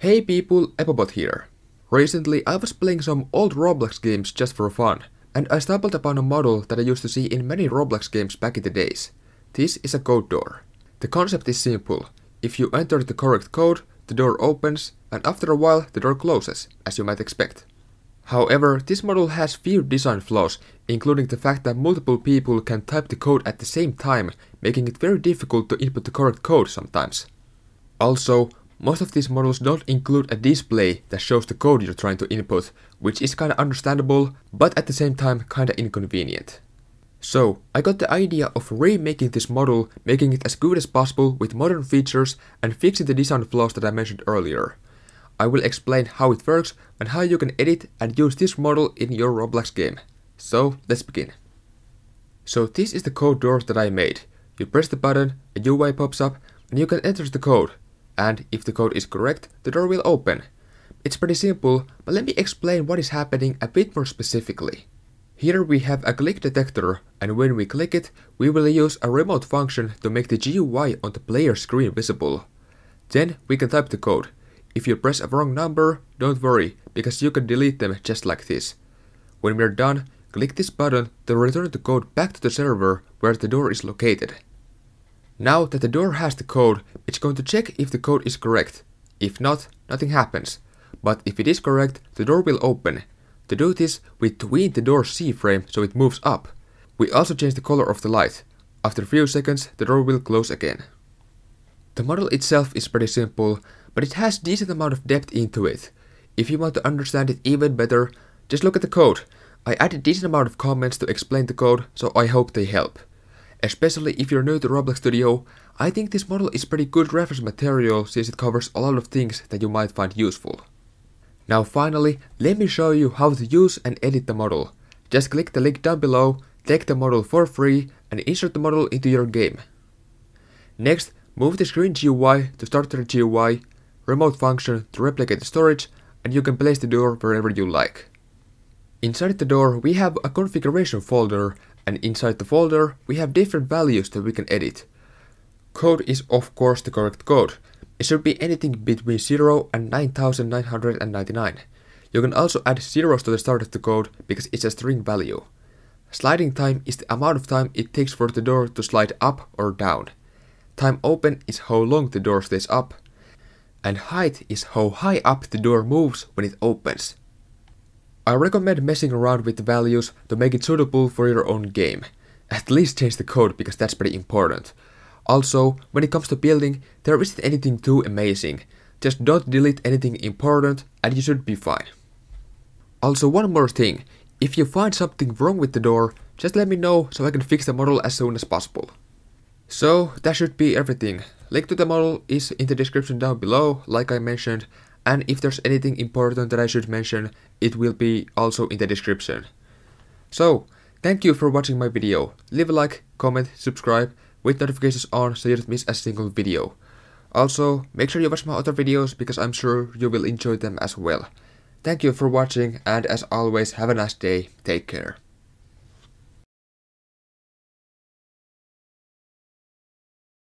Hey people, Epobot here. Recently I was playing some old Roblox games just for fun, and I stumbled upon a model that I used to see in many Roblox games back in the days. This is a code door. The concept is simple. If you enter the correct code, the door opens, and after a while the door closes, as you might expect. However, this model has few design flaws, including the fact that multiple people can type the code at the same time, making it very difficult to input the correct code sometimes. Also, most of these models don't include a display that shows the code you're trying to input, which is kinda understandable, but at the same time kinda inconvenient. So, I got the idea of remaking this model, making it as good as possible with modern features and fixing the design flaws that I mentioned earlier. I will explain how it works and how you can edit and use this model in your Roblox game. So, let's begin. So this is the code door that I made. You press the button, a UI pops up, and you can enter the code. And if the code is correct, the door will open. It's pretty simple, but let me explain what is happening a bit more specifically. Here we have a click detector, and when we click it, we will use a remote function to make the GUI on the player screen visible. Then we can type the code. If you press a wrong number, don't worry, because you can delete them just like this. When we're done, click this button to return the code back to the server where the door is located. Now that the door has the code, it's going to check if the code is correct. If not, nothing happens. But if it is correct, the door will open. To do this, we tween the door's C-frame so it moves up. We also change the color of the light. After a few seconds, the door will close again. The model itself is pretty simple, but it has decent amount of depth into it. If you want to understand it even better, just look at the code. I added decent amount of comments to explain the code, so I hope they help. Especially if you're new to Roblox Studio, I think this model is pretty good reference material since it covers a lot of things that you might find useful. Now finally, let me show you how to use and edit the model. Just click the link down below, take the model for free, and insert the model into your game. Next, move the screen GUI to starter GUI, remote function to replicate the storage, and you can place the door wherever you like. Inside the door we have a configuration folder, and inside the folder we have different values that we can edit. Code is of course the correct code. It should be anything between 0 and 9999. You can also add zeros to the start of the code because it's a string value. Sliding time is the amount of time it takes for the door to slide up or down. Time open is how long the door stays up. And height is how high up the door moves when it opens. I recommend messing around with the values to make it suitable for your own game. At least change the code because that's pretty important. Also, when it comes to building, there isn't anything too amazing. Just don't delete anything important and you should be fine. Also one more thing, if you find something wrong with the door, just let me know so I can fix the model as soon as possible. So that should be everything. Link to the model is in the description down below, like I mentioned. And if there's anything important that I should mention, it will be also in the description. So, thank you for watching my video. Leave a like, comment, subscribe, with notifications on so you don't miss a single video. Also, make sure you watch my other videos because I'm sure you will enjoy them as well. Thank you for watching and as always, have a nice day, take care.